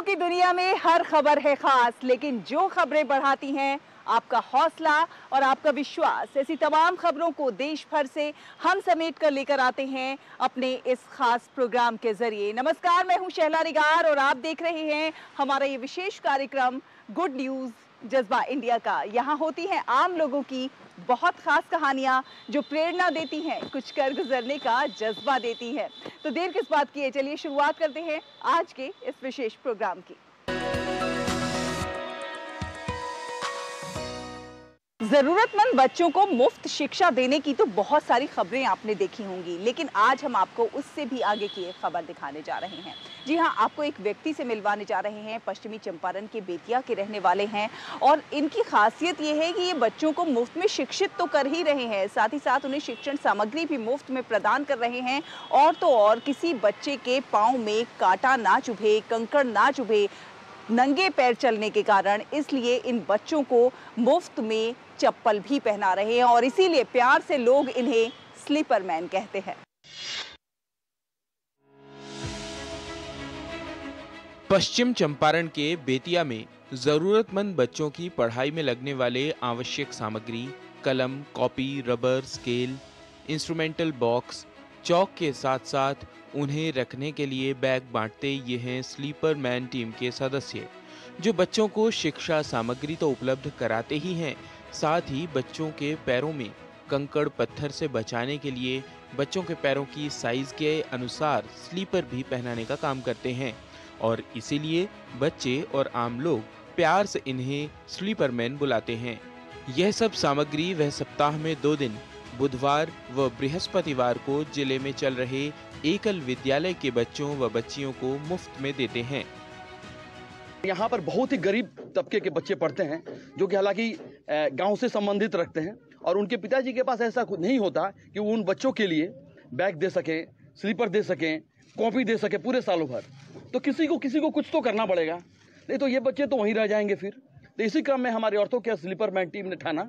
खबरों की दुनिया में हर खबर है खास, लेकिन जो खबरें बढ़ाती हैं आपका हौसला और आपका विश्वास, ऐसी तमाम खबरों को देश भर से हम समेट कर लेकर आते हैं अपने इस खास प्रोग्राम के जरिए। नमस्कार, मैं हूं शहला निगार और आप देख रहे हैं हमारा ये विशेष कार्यक्रम गुड न्यूज जज्बा इंडिया का। यहाँ होती हैं आम लोगों की बहुत ख़ास कहानियाँ जो प्रेरणा देती हैं, कुछ कर गुजरने का जज्बा देती हैं। तो देर किस बात की है, चलिए शुरुआत करते हैं आज के इस विशेष प्रोग्राम की। ज़रूरतमंद बच्चों को मुफ्त शिक्षा देने की तो बहुत सारी खबरें आपने देखी होंगी, लेकिन आज हम आपको उससे भी आगे की एक खबर दिखाने जा रहे हैं। जी हाँ, आपको एक व्यक्ति से मिलवाने जा रहे हैं, पश्चिमी चंपारण के बेतिया के रहने वाले हैं और इनकी खासियत ये है कि ये बच्चों को मुफ्त में शिक्षित तो कर ही रहे हैं, साथ ही साथ उन्हें शिक्षण सामग्री भी मुफ्त में प्रदान कर रहे हैं। और तो और, किसी बच्चे के पाँव में कांटा ना चुभे, कंकड़ ना चुभे नंगे पैर चलने के कारण, इसलिए इन बच्चों को मुफ्त में चप्पल भी पहना रहे हैं और इसीलिए प्यार से लोग इन्हें स्लीपर मैन कहते हैं। पश्चिम चंपारण के बेतिया में जरूरतमंद बच्चों की पढ़ाई में लगने वाले आवश्यक सामग्री, कलम, copy, rubber, scale, instrumental box, chalk के साथ साथ उन्हें रखने के लिए बैग बांटते ये हैं स्लीपर मैन टीम के सदस्य, जो बच्चों को शिक्षा सामग्री तो उपलब्ध कराते ही हैं, साथ ही बच्चों के पैरों में कंकड़ पत्थर से बचाने के लिए बच्चों के पैरों की साइज के अनुसार स्लीपर भी पहनाने का काम करते हैं और इसीलिए बच्चे और आम लोग प्यार से इन्हें स्लीपर मैन बुलाते हैं। यह सब सामग्री वह सप्ताह में 2 दिन, बुधवार व बृहस्पतिवार को जिले में चल रहे एकल विद्यालय के बच्चों व बच्चियों को मुफ्त में देते हैं। यहाँ पर बहुत ही गरीब तबके के बच्चे पढ़ते हैं, जो कि हालांकि गांव से संबंधित रखते हैं और उनके पिताजी के पास ऐसा कुछ नहीं होता कि उन बच्चों के लिए बैग दे सकें, स्लीपर दे सकें, कॉपी दे सकें पूरे सालों भर। तो किसी को कुछ तो करना पड़ेगा, नहीं तो ये बच्चे तो वहीं रह जाएंगे फिर। तो इसी क्रम में हमारे औरतों के स्लीपर मैन टीम ने ठाना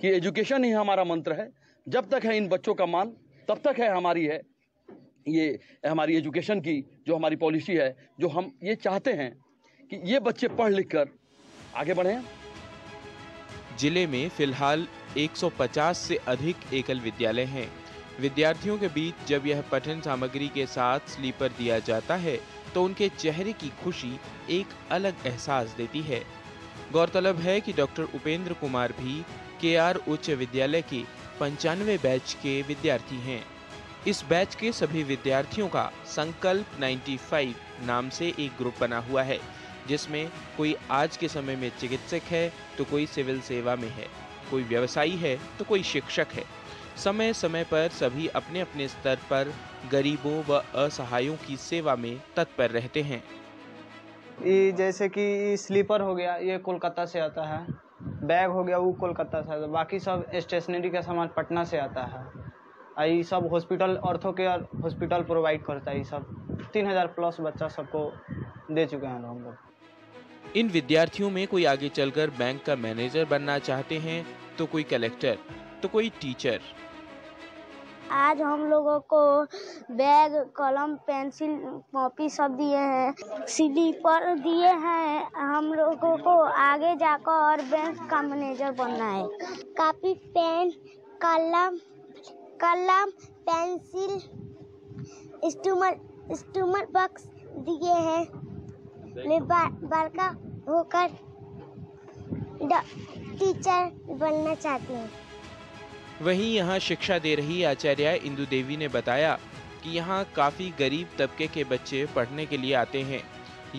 कि एजुकेशन ही हमारा मंत्र है, जब तक है इन बच्चों का मान तब तक है हमारी ये हमारी एजुकेशन की जो हमारी पॉलिसी है, जो हम ये चाहते हैं कि ये बच्चे पढ़ लिख कर आगे बढ़ें। जिले में फिलहाल 150 से अधिक एकल विद्यालय हैं। विद्यार्थियों के बीच जब यह पठन सामग्री के साथ स्लीपर दिया जाता है तो उनके चेहरे की खुशी एक अलग एहसास देती है। गौरतलब है कि डॉक्टर उपेंद्र कुमार भी KR उच्च विद्यालय के 95 बैच के विद्यार्थी हैं। इस बैच के सभी विद्यार्थियों का संकल्प 95 नाम से एक ग्रुप बना हुआ है, जिसमें कोई आज के समय में चिकित्सक है तो कोई सिविल सेवा में है, कोई व्यवसायी है तो कोई शिक्षक है। समय समय पर सभी अपने अपने स्तर पर गरीबों व असहायों की सेवा में तत्पर रहते हैं। ये जैसे कि स्लीपर हो गया, ये कोलकाता से आता है, बैग हो गया वो कोलकाता से, बाकी सब स्टेशनरी का सामान पटना से आता है। ये सब hospital, ortho care hospital provide करता है। ये सब 3000+ बच्चा सबको दे चुके हैं हम लोग। इन विद्यार्थियों में कोई आगे चलकर बैंक का मैनेजर बनना चाहते हैं, तो कोई कलेक्टर, तो कोई टीचर। आज हम लोगों को बैग, कलम, पेंसिल, कॉपी सब दिए हैं, स्लीपर दिए हैं। हम लोगों को आगे जाकर बैंक का मैनेजर बनना है। कॉपी, पेन, कलम, पेंसिल, स्टूमर बॉक्स दिए हैं। बड़का होकर टीचर बनना चाहती हूँ। वहीं यहाँ शिक्षा दे रही आचार्य इंदु देवी ने बताया कि यहाँ काफ़ी गरीब तबके के बच्चे पढ़ने के लिए आते हैं।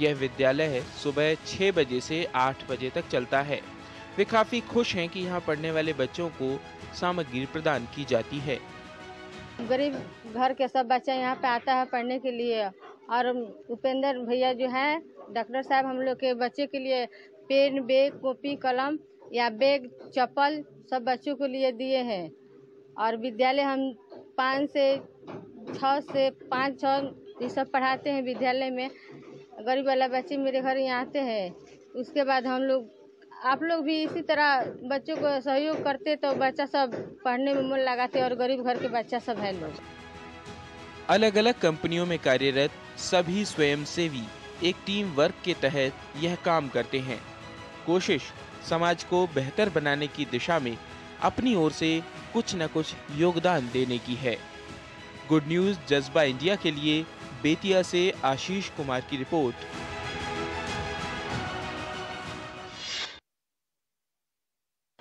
यह विद्यालय सुबह 6 बजे से 8 बजे तक चलता है। वे काफ़ी खुश हैं कि यहाँ पढ़ने वाले बच्चों को सामग्री प्रदान की जाती है। गरीब घर के सब बच्चा यहाँ पे आता है पढ़ने के लिए। और उपेंद्र भैया जो हैं डॉक्टर साहब, हम लोग के बच्चे के लिए पेन, बैग, कॉपी, कलम या बैग, चप्पल सब बच्चों के लिए दिए हैं। और विद्यालय हम 5 से 6 ये सब पढ़ाते हैं विद्यालय में। गरीब वाला बच्चे मेरे घर यहाँ आते हैं। उसके बाद हम लोग, आप लोग भी इसी तरह बच्चों को सहयोग करते तो बच्चा सब पढ़ने में मन लगाते और गरीब घर के बच्चा सब है लोग। अलग अलग कंपनियों में कार्यरत सभी स्वयंसेवी एक टीम वर्क के तहत यह काम करते हैं। कोशिश समाज को बेहतर बनाने की दिशा में अपनी ओर से कुछ न कुछ योगदान देने की है। गुड न्यूज जज्बा इंडिया के लिए बेतिया से आशीष कुमार की रिपोर्ट।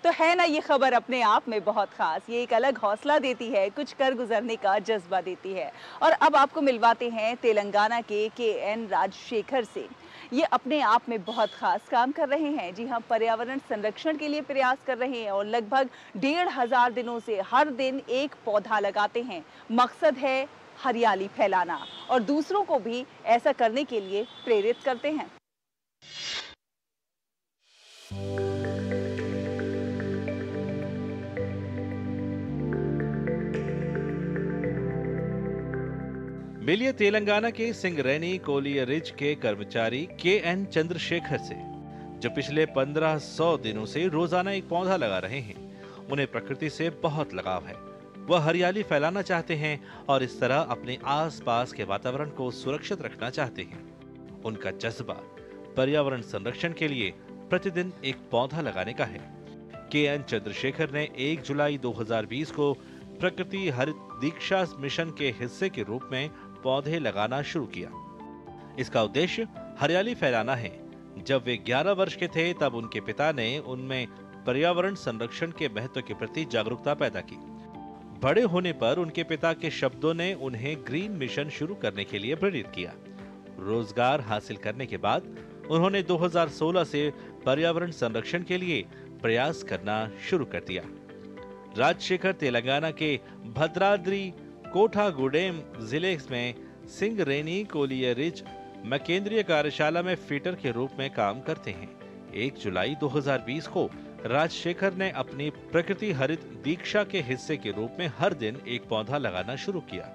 तो है ना, ये खबर अपने आप में बहुत खास। ये एक अलग हौसला देती है, कुछ कर गुजरने का जज्बा देती है। और अब आपको मिलवाते हैं तेलंगाना के एन राजशेखर से। ये अपने आप में बहुत खास काम कर रहे हैं। जी हाँ, पर्यावरण संरक्षण के लिए प्रयास कर रहे हैं और लगभग 1500 दिनों से हर दिन एक पौधा लगाते हैं। मकसद है हरियाली फैलाना और दूसरों को भी ऐसा करने के लिए प्रेरित करते हैं। मिलिए तेलंगाना के सिंगरेनी कोलियरिज के कर्मचारी के एन चंद्रशेखर से, जो पिछले 1500 दिनों से रोजाना एक पौधा लगा रहे हैं। उन्हें प्रकृति से बहुत लगाव है। वह हरियाली फैलाना चाहते हैं और इस तरह अपने आसपास के वातावरण को सुरक्षित रखना चाहते हैं। उनका जज्बा पर्यावरण संरक्षण के लिए प्रतिदिन एक पौधा लगाने का है। के एन चंद्रशेखर ने 1 जुलाई 2020 को प्रकृति हरित दीक्षा मिशन के हिस्से के रूप में पौधे लगाना शुरू किया। इसका उद्देश्य हरियाली फैलाना है। जब वे 11 वर्ष के थे तब उनके पिता ने उनमें पर्यावरण संरक्षण के महत्व के प्रति जागरूकता पैदा की। बड़े होने पर उनके पिता के शब्दों ने उन्हें ग्रीन मिशन शुरू करने के लिए प्रेरित किया। रोजगार हासिल करने के बाद उन्होंने 2016 से पर्यावरण संरक्षण के लिए प्रयास करना शुरू कर दिया। राजशेखर तेलंगाना के भद्राद्री कोठा गुडेम जिले में सिंगरेनी कोलियरिज में केंद्रीय कार्यशाला में फीटर के रूप में काम करते हैं। 1 जुलाई 2020 को राजशेखर ने अपनी प्रकृति हरित दीक्षा के हिस्से के रूप में हर दिन एक पौधा लगाना शुरू किया।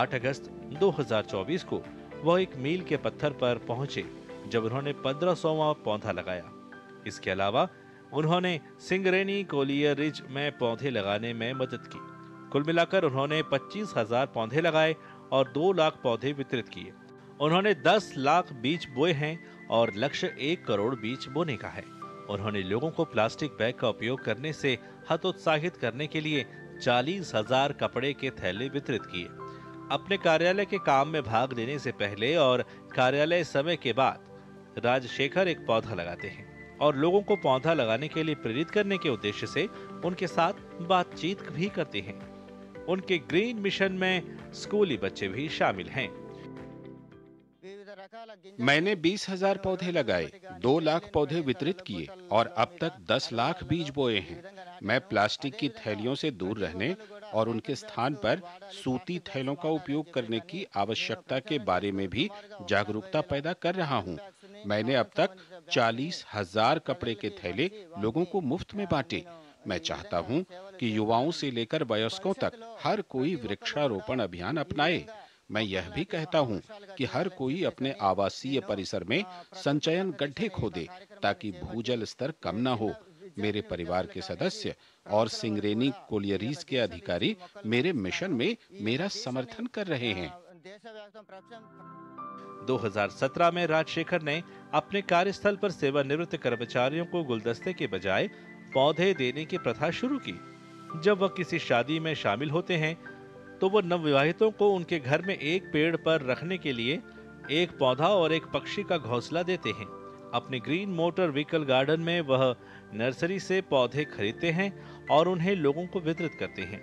8 अगस्त 2024 को वह एक मील के पत्थर पर पहुंचे, जब उन्होंने 1500वां पौधा लगाया। इसके अलावा उन्होंने सिंगरेनी कोलियरिज में पौधे लगाने में मदद की। कुल मिलाकर उन्होंने 25,000 पौधे लगाए और 2 लाख पौधे वितरित किए। उन्होंने 10 लाख बीज बोए हैं और लक्ष्य 1 करोड़ बीज बोने का है। उन्होंने लोगों को प्लास्टिक बैग का उपयोग करने से हतोत्साहित करने के लिए 40,000 कपड़े के थैले वितरित किए। अपने कार्यालय के काम में भाग लेने से पहले और कार्यालय समय के बाद राजशेखर एक पौधा लगाते हैं और लोगों को पौधा लगाने के लिए प्रेरित करने के उद्देश्य से उनके साथ बातचीत भी करते हैं। उनके ग्रीन मिशन में स्कूली बच्चे भी शामिल हैं। मैंने 20,000 पौधे लगाए, 2 लाख पौधे वितरित किए और अब तक 10 लाख बीज बोए हैं। मैं प्लास्टिक की थैलियों से दूर रहने और उनके स्थान पर सूती थैलों का उपयोग करने की आवश्यकता के बारे में भी जागरूकता पैदा कर रहा हूँ। मैंने अब तक 40,000 कपड़े के थैले लोगों को मुफ्त में बांटे। मैं चाहता हूँ कि युवाओं से लेकर वयस्कों तक हर कोई वृक्षारोपण अभियान अपनाए। मैं यह भी कहता हूँ कि हर कोई अपने आवासीय परिसर में संचयन गड्ढे खोदे ताकि भूजल स्तर कम न हो। मेरे परिवार के सदस्य और सिंगरेनी कोलियरीज के अधिकारी मेरे मिशन में मेरा समर्थन कर रहे हैं। 2017 में राजशेखर ने अपने कार्यस्थल पर सेवानिवृत्त कर्मचारियों को गुलदस्ते के बजाय पौधे देने की प्रथा शुरू की। जब वह किसी शादी में शामिल होते हैं तो वह नवविवाहितों को उनके घर में एक पेड़ पर रखने के लिए एक पौधा और एक पक्षी का घोंसला देते हैं। अपने ग्रीन मोटर व्हीकल गार्डन में वह नर्सरी से पौधे खरीदते हैं और उन्हें लोगों को वितरित करते हैं।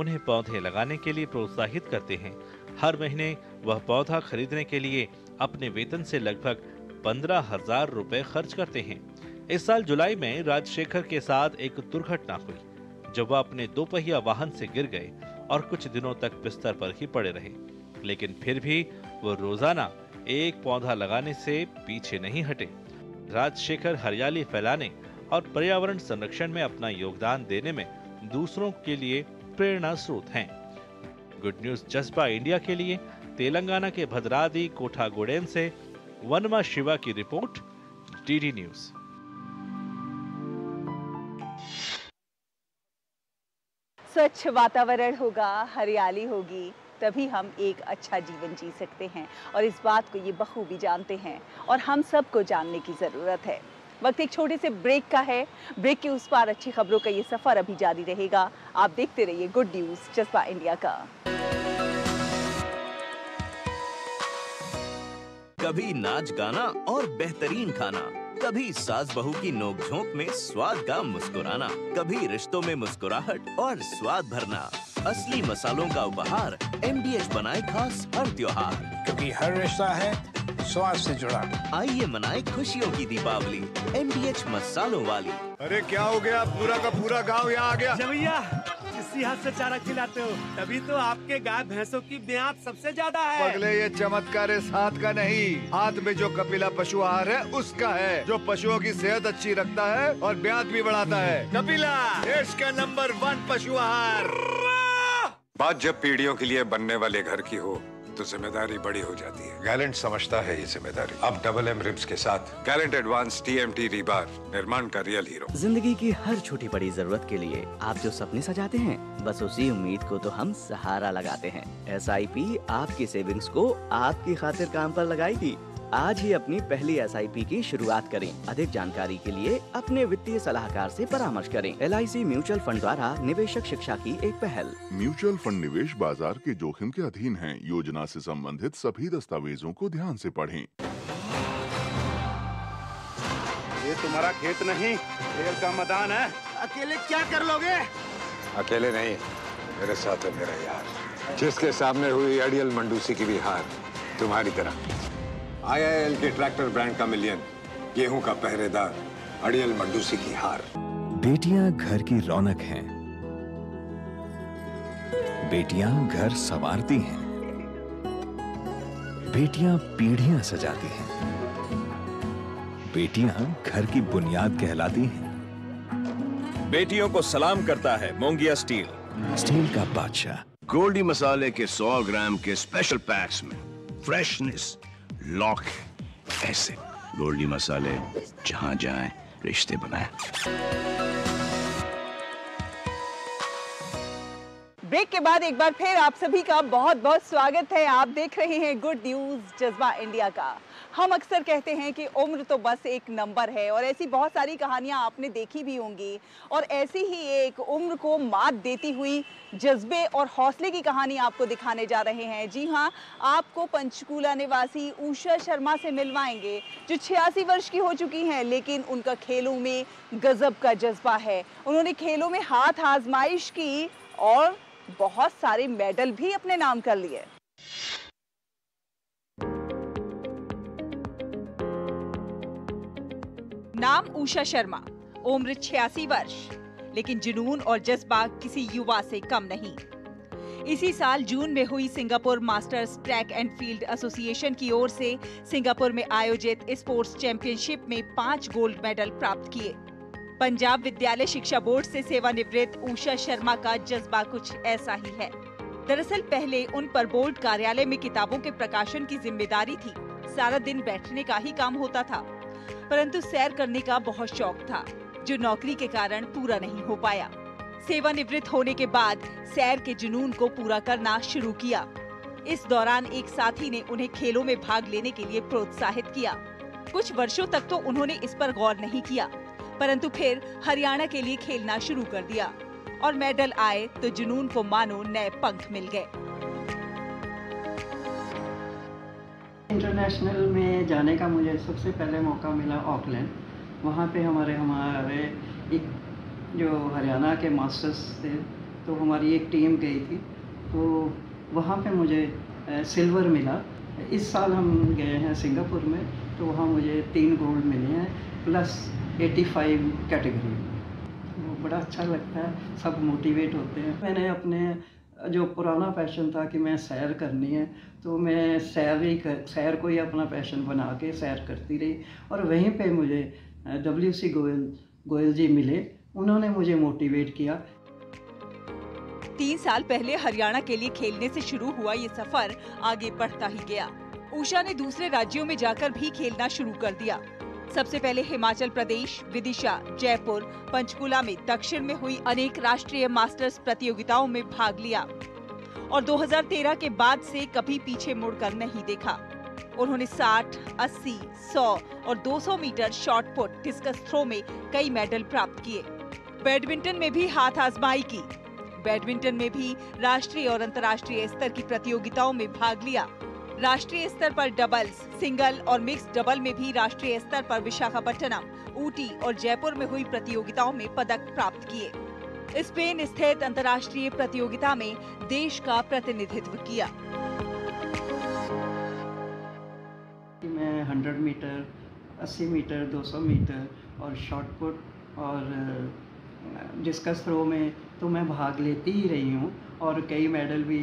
उन्हें पौधे लगाने के लिए प्रोत्साहित करते हैं। हर महीने वह पौधा खरीदने के लिए अपने वेतन से लगभग 15,000 रुपए खर्च करते हैं। इस साल जुलाई में राजशेखर के साथ एक दुर्घटना हुई, जब वह अपने 2 पहिया वाहन से गिर गए और कुछ दिनों तक बिस्तर पर ही पड़े रहे। लेकिन फिर भी वह रोजाना एक पौधा लगाने से पीछे नहीं हटे। राजशेखर हरियाली फैलाने और पर्यावरण संरक्षण में अपना योगदान देने में दूसरों के लिए प्रेरणा स्रोत हैं। गुड न्यूज जज्बा इंडिया के लिए तेलंगाना के भद्रादी कोठागुडेम से वनमा शिवा की रिपोर्ट, डीडी न्यूज। स्वच्छ वातावरण होगा, हरियाली होगी, तभी हम एक अच्छा जीवन जी सकते हैं और इस बात को ये बखूबी जानते हैं और हम सबको जानने की ज़रूरत है। वक्त एक छोटे से ब्रेक का है। ब्रेक के उस पार अच्छी खबरों का ये सफ़र अभी जारी रहेगा। आप देखते रहिए गुड न्यूज़ जज्बा इंडिया का। कभी नाच गाना और बेहतरीन खाना, कभी सास बहू की नोकझोंक में स्वाद का मुस्कुराना, कभी रिश्तों में मुस्कुराहट और स्वाद भरना। असली मसालों का उपहार MDH बनाए खास हर त्योहार, क्योंकि हर रिश्ता है स्वाद से जुड़ा। आइए मनाए खुशियों की दीपावली MDH मसालों वाली। अरे क्या हो गया, पूरा का पूरा गाँव यहाँ आ गया। जमैया इसी हाथ से चारा खिलाते हो, तभी तो आपके गाय भैंसों की ब्याज सबसे ज्यादा है। पगले ये चमत्कार इस हाथ का नहीं, हाथ में जो कपिला पशु आहार है उसका है, जो पशुओं की सेहत अच्छी रखता है और ब्याज भी बढ़ाता है। कपिला देश का नंबर 1 पशु आहार। बात जब पीढ़ियों के लिए बनने वाले घर की हो तो जिम्मेदारी बड़ी हो जाती है। गैलेंट समझता है ये जिम्मेदारी। अब डबल M रिम्स के साथ गैलेंट एडवांस TMT रीबार, निर्माण का रियल हीरो। जिंदगी की हर छोटी बड़ी जरूरत के लिए आप जो सपने सजाते हैं, बस उसी उम्मीद को तो हम सहारा लगाते हैं। SIP आपकी सेविंग्स को आपकी खातिर काम पर लगाएगी। आज ही अपनी पहली SIP की शुरुआत करें। अधिक जानकारी के लिए अपने वित्तीय सलाहकार से परामर्श करें। LIC म्यूचुअल फंड द्वारा निवेशक शिक्षा की एक पहल। म्यूचुअल फंड निवेश बाजार के जोखिम के अधीन है। योजना से संबंधित सभी दस्तावेजों को ध्यान से पढ़ें। ये तुम्हारा खेत नहीं, खेल का मैदान है। अकेले क्या कर लोगे? अकेले नहीं, मेरे साथ है मेरा यार, जिसके सामने हुई अड़ियल मंडूसी की भी हार। तुम्हारी तरह IIL के ट्रैक्टर ब्रांड का मिलियन, गेहूं का पहरेदार, अड़ियल मंडूसी की हार। बेटियां घर की रौनक हैं, बेटियां घर संवारती हैं, बेटियां पीढ़ियां सजाती हैं, बेटियां घर की बुनियाद कहलाती हैं। बेटियों को सलाम करता है मोंगिया स्टील, स्टील का बादशाह। गोल्डी मसाले के 100 ग्राम के स्पेशल पैक्स में फ्रेशनेस लॉक ऐसे। गोल्डी मसाले, जहां जाए रिश्ते बनाए। ब्रेक के बाद एक बार फिर आप सभी का बहुत बहुत स्वागत है। आप देख रहे हैं गुड न्यूज जज्बा इंडिया का। हम अक्सर कहते हैं कि उम्र तो बस एक नंबर है और ऐसी बहुत सारी कहानियां आपने देखी भी होंगी और ऐसी ही एक उम्र को मात देती हुई जज्बे और हौसले की कहानी आपको दिखाने जा रहे हैं। जी हाँ, आपको पंचकूला निवासी उषा शर्मा से मिलवाएंगे जो 86 वर्ष की हो चुकी हैं, लेकिन उनका खेलों में गजब का जज्बा है। उन्होंने खेलों में हाथ आजमाइश की और बहुत सारे मेडल भी अपने नाम कर लिए। नाम उषा शर्मा, उम्र 86 वर्ष, लेकिन जुनून और जज्बा किसी युवा से कम नहीं। इसी साल जून में हुई Singapore masters track and field association की ओर से सिंगापुर में आयोजित स्पोर्ट्स चैंपियनशिप में 5 गोल्ड मेडल प्राप्त किए। पंजाब विद्यालय शिक्षा बोर्ड से सेवानिवृत्त उषा शर्मा का जज्बा कुछ ऐसा ही है। दरअसल पहले उन पर बोर्ड कार्यालय में किताबों के प्रकाशन की जिम्मेदारी थी। सारा दिन बैठने का ही काम होता था, परंतु सैर करने का बहुत शौक था जो नौकरी के कारण पूरा नहीं हो पाया। सेवानिवृत्त होने के बाद सैर के जुनून को पूरा करना शुरू किया। इस दौरान एक साथी ने उन्हें खेलों में भाग लेने के लिए प्रोत्साहित किया। कुछ वर्षों तक तो उन्होंने इस पर गौर नहीं किया, परंतु फिर हरियाणा के लिए खेलना शुरू कर दिया और मेडल आए तो जुनून को मानो नए पंख मिल गए। इंटरनेशनल में जाने का मुझे सबसे पहले मौका मिला ऑकलैंड। वहाँ पे हमारे एक जो हरियाणा के मास्टर्स थे, तो हमारी एक टीम गई थी, तो वहाँ पे मुझे सिल्वर मिला। इस साल हम गए हैं सिंगापुर में, तो वहाँ मुझे 3 गोल्ड मिले हैं प्लस 85 कैटेगरी। तो बड़ा अच्छा लगता है, सब मोटिवेट होते हैं। मैंने अपने जो पुराना पैशन था कि मैं सैर करनी है, तो मैं सैर को ही अपना पैशन बना के सैर करती रही और वहीं पे मुझे डब्ल्यूसी गोयल जी मिले। उन्होंने मुझे मोटिवेट किया। 3 साल पहले हरियाणा के लिए खेलने से शुरू हुआ ये सफर आगे बढ़ता ही गया। उषा ने दूसरे राज्यों में जाकर भी खेलना शुरू कर दिया। सबसे पहले हिमाचल प्रदेश, विदिशा, जयपुर, पंचकुला में दक्षिण में हुई अनेक राष्ट्रीय मास्टर्स प्रतियोगिताओं में भाग लिया और 2013 के बाद से कभी पीछे मुड़कर नहीं देखा। उन्होंने 60, 80, 100 और 200 metre shot put, discus throw में कई मेडल प्राप्त किए। बैडमिंटन में भी हाथ आजमाई की। बैडमिंटन में भी राष्ट्रीय और अंतर्राष्ट्रीय स्तर की प्रतियोगिताओं में भाग लिया। राष्ट्रीय स्तर पर डबल्स, सिंगल और मिक्स डबल में भी राष्ट्रीय स्तर पर विशाखापट्टनम, ऊटी और जयपुर में हुई प्रतियोगिताओं में पदक प्राप्त किए। स्पेन स्थित अंतर्राष्ट्रीय प्रतियोगिता में देश का प्रतिनिधित्व किया। मैं 100 मीटर, 80 मीटर, 200 मीटर और शॉटपुट और डिस्कस थ्रो में तो मैं भाग लेती ही रही हूँ और कई मेडल भी,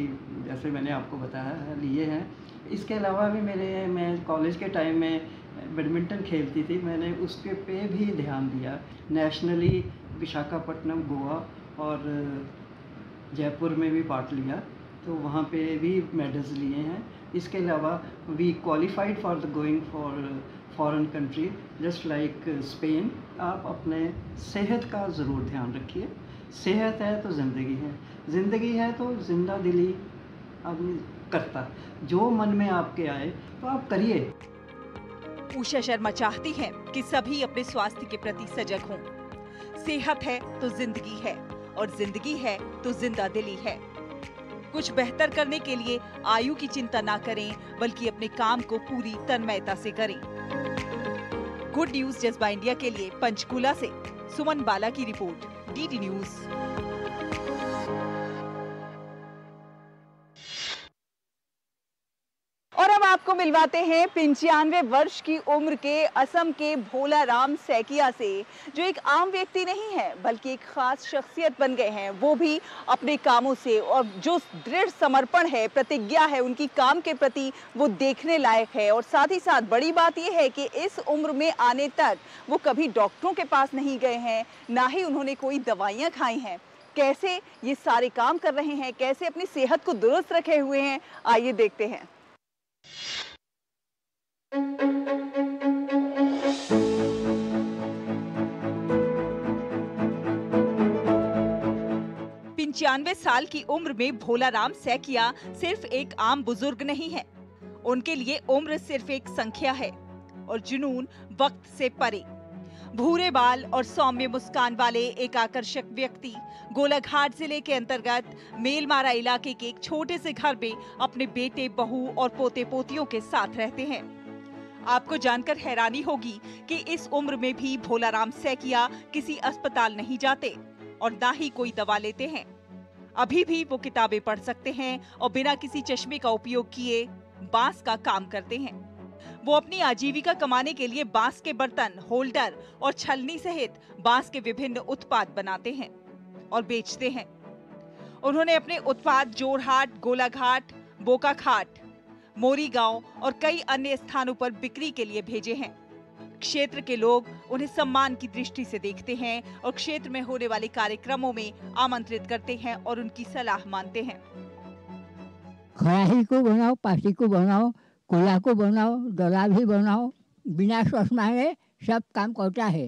जैसे मैंने आपको बताया, लिए हैं। इसके अलावा भी मैं कॉलेज के टाइम में बैडमिंटन खेलती थी, मैंने उसके पे भी ध्यान दिया। नेशनली विशाखापट्टनम, गोवा और जयपुर में भी पार्ट लिया, तो वहाँ पे भी मेडल्स लिए हैं। इसके अलावा we qualified for the going for foreign country just like Spain. आप अपने सेहत का ज़रूर ध्यान रखिए, सेहत है तो ज़िंदगी है, ज़िंदगी है तो जिंदा दिली आदमी करता, जो मन में आपके आए तो आप करिए। उषा शर्मा चाहती हैं कि सभी अपने स्वास्थ्य के प्रति सजग हों। सेहत है तो जिंदगी है और जिंदगी है तो जिंदा दिली है। कुछ बेहतर करने के लिए आयु की चिंता ना करें, बल्कि अपने काम को पूरी तन्मयता से करें। गुड न्यूज जज्बा इंडिया के लिए पंचकूला से सुमन बाला की रिपोर्ट, डीडी न्यूज। आपको मिलवाते हैं 95 वर्ष की उम्र के असम के भोला राम सैकिया से, जो एक आम व्यक्ति नहीं है बल्कि एक खास शख्सियत बन गए हैं। वो भी अपने कामों से, और जो दृढ़ समर्पण है, प्रतिज्ञा है उनकी काम के प्रति, वो देखने लायक है। और साथ ही साथ बड़ी बात यह है कि इस उम्र में आने तक वो कभी डॉक्टरों के पास नहीं गए हैं, ना ही उन्होंने कोई दवाइयाँ खाई हैं। कैसे ये सारे काम कर रहे हैं, कैसे अपनी सेहत को दुरुस्त रखे हुए हैं, आइए देखते हैं। पिंचानवे साल की उम्र में भोला राम सैकिया सिर्फ एक आम बुजुर्ग नहीं है। उनके लिए उम्र सिर्फ एक संख्या है और जुनून वक्त से परे। भूरे बाल और सौम्य मुस्कान वाले एक आकर्षक व्यक्ति गोलाघाट जिले के अंतर्गत मेलमारा इलाके के एक छोटे से घर में अपने बेटे, बहू और पोते पोतियों के साथ रहते हैं। आपको जानकर हैरानी होगी कि इस उम्र में भी भोला राम सैकिया किसी अस्पताल नहीं जाते और ना ही कोई दवा लेते हैं। अभी भी वो किताबें पढ़ सकते हैं और बिना किसी चश्मे का उपयोग किए बांस का काम करते हैं। वो अपनी आजीविका कमाने के लिए बांस के बर्तन, होल्डर और छलनी सहित बांस के विभिन्न उत्पाद बनाते हैं और बेचते हैं। उन्होंने अपने उत्पाद जोरहाट, गोलाघाट, बोकाखाट, मोरीगांव और कई अन्य स्थानों पर बिक्री के लिए भेजे हैं। क्षेत्र के लोग उन्हें सम्मान की दृष्टि से देखते हैं और क्षेत्र में होने वाले कार्यक्रमों में आमंत्रित करते हैं और उनकी सलाह मानते हैं। खराही को बनाओ, पासी को बनाओ, कोला को बनाओ, डोला भी बनाओ, बिना सोच मांगे सब काम करता है।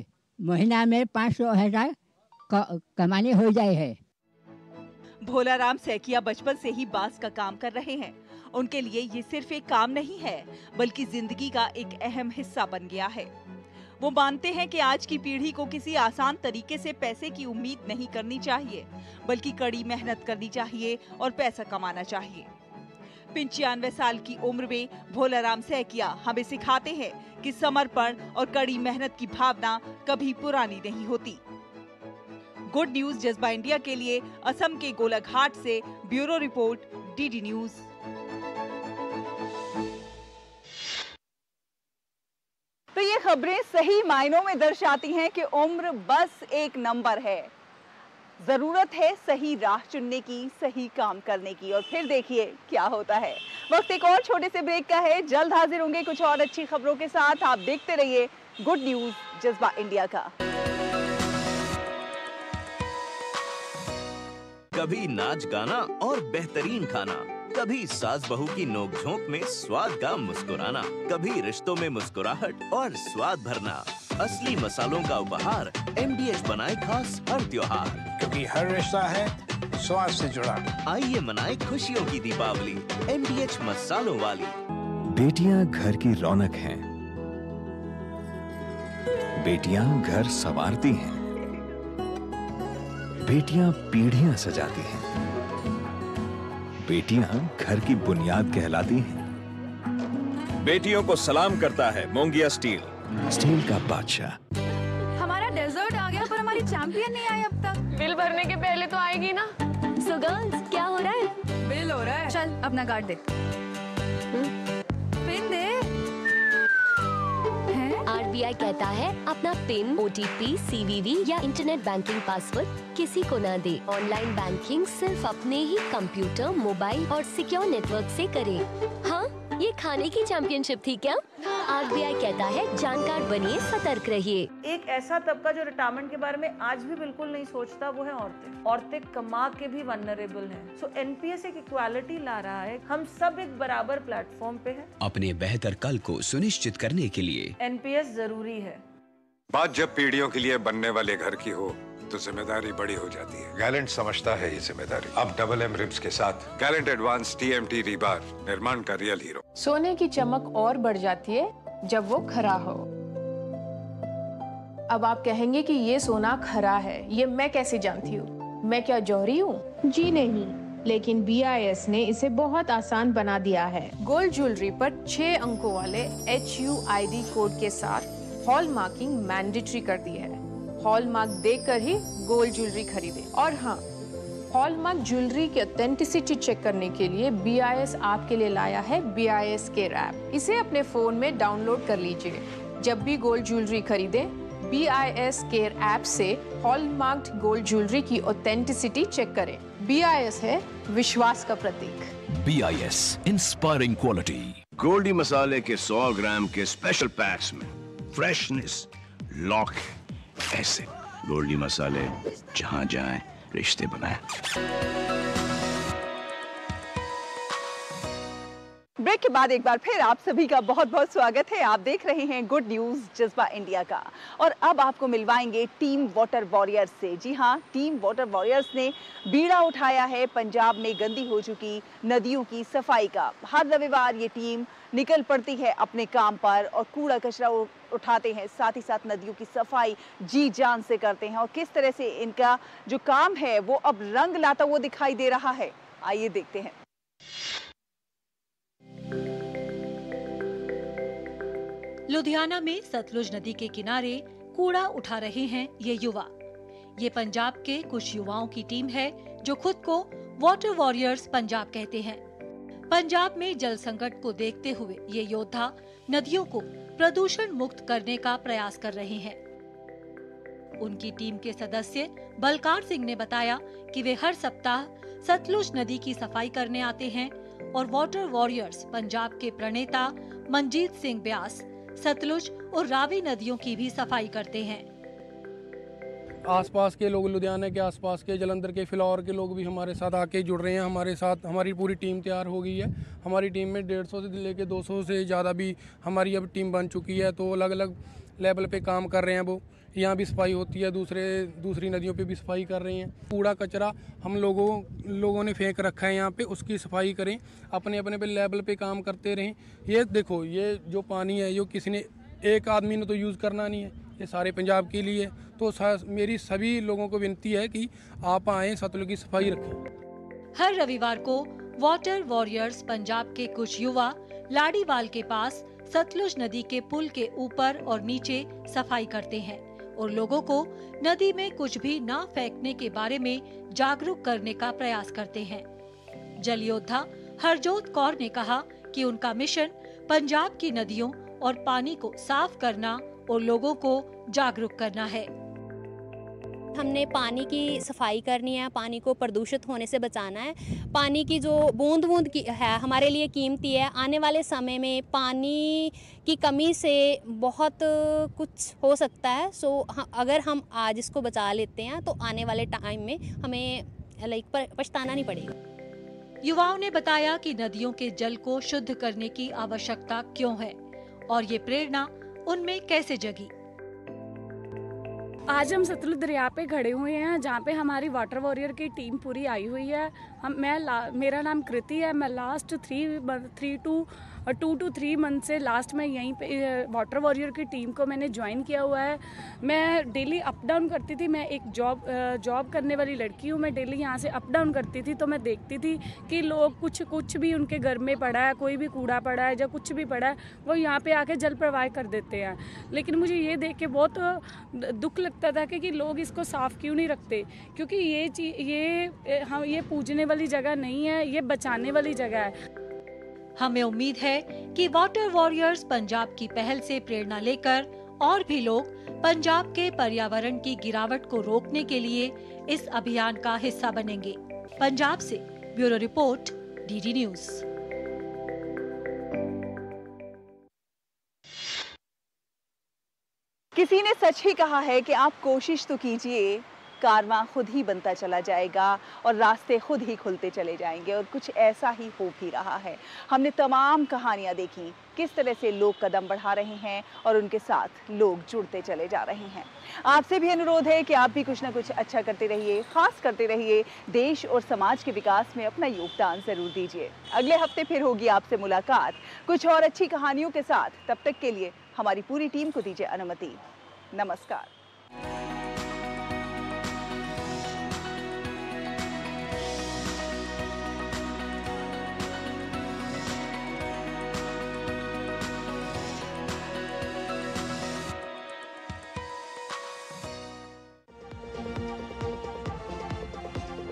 महीना में 500,000 कमाने हो जाए है। भोला राम सैकिया बचपन से ही बांस का काम कर रहे हैं। उनके लिए ये सिर्फ एक काम नहीं है बल्कि जिंदगी का एक अहम हिस्सा बन गया है। वो मानते हैं कि आज की पीढ़ी को किसी आसान तरीके से पैसे की उम्मीद नहीं करनी चाहिए, बल्कि कड़ी मेहनत करनी चाहिए और पैसा कमाना चाहिए। 95 साल की उम्र में भोला राम सैकिया हमें सिखाते हैं कि समर्पण और कड़ी मेहनत की भावना कभी पुरानी नहीं होती। गुड न्यूज जज्बा इंडिया के लिए असम के गोलाघाट से ब्यूरो रिपोर्ट, डीडी न्यूज। तो ये खबरें सही मायनों में दर्शाती हैं कि उम्र बस एक नंबर है। जरूरत है सही राह चुनने की, सही काम करने की, और फिर देखिए क्या होता है। वक्त एक और छोटे से ब्रेक का है, जल्द हाजिर होंगे कुछ और अच्छी खबरों के साथ। आप देखते रहिए गुड न्यूज जज्बा इंडिया का। कभी नाच गाना और बेहतरीन खाना, कभी सास बहू की नोकझोंक में स्वाद का मुस्कुराना, कभी रिश्तों में मुस्कुराहट और स्वाद भरना। असली मसालों का उपहार, MDH बनाए खास हर त्योहार, क्योंकि हर रिश्ता है स्वास्थ्य से जुड़ा। आइए मनाएं खुशियों की दीपावली MDH मसालों वाली। बेटियां घर की रौनक हैं, बेटियां घर संवारती हैं, बेटियां पीढ़ियां सजाती हैं, बेटियां घर की बुनियाद कहलाती हैं। बेटियों को सलाम करता है मोंगिया स्टील, स्टील का बादशाह। डेजर्ट आ गया पर हमारी चैंपियन नहीं आई अब तक। बिल भरने के पहले तो आएगी ना। So girls, क्या हो रहा है? बिल हो रहा है। चल अपना कार्ड दे। पिन दे। आरबीआई कहता है अपना पिन, OTP, CVV या इंटरनेट बैंकिंग पासवर्ड किसी को ना दे। ऑनलाइन बैंकिंग सिर्फ अपने ही कंप्यूटर, मोबाइल और सिक्योर नेटवर्क से करे। हाँ, ये खाने की चैंपियनशिप थी क्या? आरबीआई कहता है जानकार बनिए, सतर्क रहिए। एक ऐसा तबका जो रिटायरमेंट के बारे में आज भी बिल्कुल नहीं सोचता वो है औरतें। औरतें कमा के भी वल्नरेबल हैं। सो NPS एक इक्वालिटी ला रहा है। हम सब एक बराबर प्लेटफॉर्म पे हैं। अपने बेहतर कल को सुनिश्चित करने के लिए NPS जरूरी है। बात जब पीढ़ियों के लिए बनने वाले घर की हो तो जिम्मेदारी बड़ी हो जाती है। गैलेंट समझता है ये जिम्मेदारी। अब डबल एम रिम्स के साथ गैलेंट एडवांस TMT रीबार, निर्माण का रियल हीरो। सोने की चमक और बढ़ जाती है जब वो खरा हो। अब आप कहेंगे कि ये सोना खरा है, ये मैं कैसे जानती हूँ? मैं क्या जौहरी हूँ? जी नहीं, लेकिन BIS ने इसे बहुत आसान बना दिया है। गोल्ड ज्वेलरी पर 6 अंकों वाले HUID कोड के साथ हॉल मार्किंग मैंडेटरी कर दी है। हॉलमार्क देकर ही गोल्ड ज्वेलरी खरीदे। और हाँ, हॉलमार्क ज्वेलरी की ऑथेंटिसिटी चेक करने के लिए BIS आपके लिए लाया है BIS केयर ऐप। इसे अपने फोन में डाउनलोड कर लीजिए। जब भी गोल्ड ज्वेलरी खरीदें, BIS केयर ऐप से हॉलमार्क गोल्ड ज्वेलरी की ऑथेंटिसिटी चेक करें। BIS है विश्वास का प्रतीक। BIS inspiring quality. गोल्डी मसाले के 100 ग्राम के स्पेशल पैक्स में फ्रेशनेस लॉक। ऐसे गोल्डी मसाले, जहां जाए रिश्ते बनाए। ब्रेक के बाद एक बार फिर आप सभी का बहुत बहुत स्वागत है। आप देख रहे हैं गुड न्यूज जज्बा इंडिया का। और अब आपको मिलवाएंगे टीम वाटर वॉरियर्स से। जी हाँ, टीम वाटर वॉरियर्स ने बीड़ा उठाया है पंजाब में गंदी हो चुकी नदियों की सफाई का। हर रविवार ये टीम निकल पड़ती है अपने काम पर और कूड़ा कचरा उठाते हैं, साथ ही साथ नदियों की सफाई जी जान से करते हैं। और किस तरह से इनका जो काम है वो अब रंग लाता हुआ दिखाई दे रहा है, आइए देखते हैं। लुधियाना में सतलुज नदी के किनारे कूड़ा उठा रहे हैं ये युवा। ये पंजाब के कुछ युवाओं की टीम है जो खुद को वाटर वॉरियर्स पंजाब कहते हैं। पंजाब में जल संकट को देखते हुए ये योद्धा नदियों को प्रदूषण मुक्त करने का प्रयास कर रहे हैं। उनकी टीम के सदस्य बलकार सिंह ने बताया कि वे हर सप्ताह सतलुज नदी की सफाई करने आते हैं और वाटर वॉरियर्स पंजाब के प्रणेता मनजीत सिंह ब्यास सतलुज और रावी नदियों की भी सफाई करते हैं। आसपास के लोग, लुधियाना के आसपास के, जलंधर के, फिलौर के लोग भी हमारे साथ आके जुड़ रहे हैं। हमारे साथ हमारी पूरी टीम तैयार हो गई है। हमारी टीम में 150 से लेके 200 से ज़्यादा भी हमारी अब टीम बन चुकी है। तो अलग अलग लेवल पे काम कर रहे हैं वो। यहाँ भी सफाई होती है, दूसरी नदियों पे भी सफाई कर रहे हैं। कूड़ा कचरा हम लोगों ने फेंक रखा है यहाँ पे, उसकी सफाई करें। अपने अपने पे लेवल पे काम करते रहें। ये देखो, ये जो पानी है ये किसी ने, एक आदमी ने तो यूज़ करना नहीं है, ये सारे पंजाब के लिए। तो मेरी सभी लोगों को विनती है कि आप आएं, सतलुज की सफाई रखें। हर रविवार को वाटर वॉरियर्स पंजाब के कुछ युवा लाड़ीवाल के पास सतलुज नदी के पुल के ऊपर और नीचे सफाई करते हैं और लोगों को नदी में कुछ भी ना फेंकने के बारे में जागरूक करने का प्रयास करते हैं। जल योद्धा हरजोत कौर ने कहा कि उनका मिशन पंजाब की नदियों और पानी को साफ करना और लोगों को जागरूक करना है। हमने पानी की सफाई करनी है, पानी को प्रदूषित होने से बचाना है। पानी की जो बूंद बूंद की है हमारे लिए कीमती है। आने वाले समय में पानी की कमी से बहुत कुछ हो सकता है। सो अगर हम आज इसको बचा लेते हैं तो आने वाले टाइम में हमें पछताना नहीं पड़ेगा। युवाओं ने बताया कि नदियों के जल को शुद्ध करने की आवश्यकता क्यों है और ये प्रेरणा उनमें कैसे जगी। आज हम सतलुज दरिया पे खड़े हुए हैं जहाँ पे हमारी वाटर वॉरियर की टीम पूरी आई हुई है। मेरा नाम कृति है। मैं last two two three month से लास्ट में यहीं पे वाटर वॉरियर की टीम को मैंने ज्वाइन किया हुआ है। मैं डेली अप डाउन करती थी। मैं एक जॉब करने वाली लड़की हूँ। मैं डेली यहाँ से अप डाउन करती थी तो मैं देखती थी कि लोग कुछ भी उनके घर में पड़ा है, कोई भी कूड़ा पड़ा है या कुछ भी पड़ा है वो यहाँ पे आके जल प्रवाह कर देते हैं। लेकिन मुझे ये देख के बहुत दुख लगता था कि लोग इसको साफ़ क्यों नहीं रखते, क्योंकि ये पूजने वाली जगह नहीं है, ये बचाने वाली जगह है। हमें उम्मीद है कि वाटर वॉरियर्स पंजाब की पहल से प्रेरणा लेकर और भी लोग पंजाब के पर्यावरण की गिरावट को रोकने के लिए इस अभियान का हिस्सा बनेंगे। पंजाब से ब्यूरो रिपोर्ट, डीडी न्यूज। किसी ने सच ही कहा है कि आप कोशिश तो कीजिए, कारवां खुद ही बनता चला जाएगा और रास्ते खुद ही खुलते चले जाएंगे। और कुछ ऐसा ही हो भी रहा है। हमने तमाम कहानियां देखी किस तरह से लोग कदम बढ़ा रहे हैं और उनके साथ लोग जुड़ते चले जा रहे हैं। आपसे भी अनुरोध है कि आप भी कुछ ना कुछ अच्छा करते रहिए, खास करते रहिए, देश और समाज के विकास में अपना योगदान ज़रूर दीजिए। अगले हफ्ते फिर होगी आपसे मुलाकात कुछ और अच्छी कहानियों के साथ। तब तक के लिए हमारी पूरी टीम को दीजिए अनुमति। नमस्कार।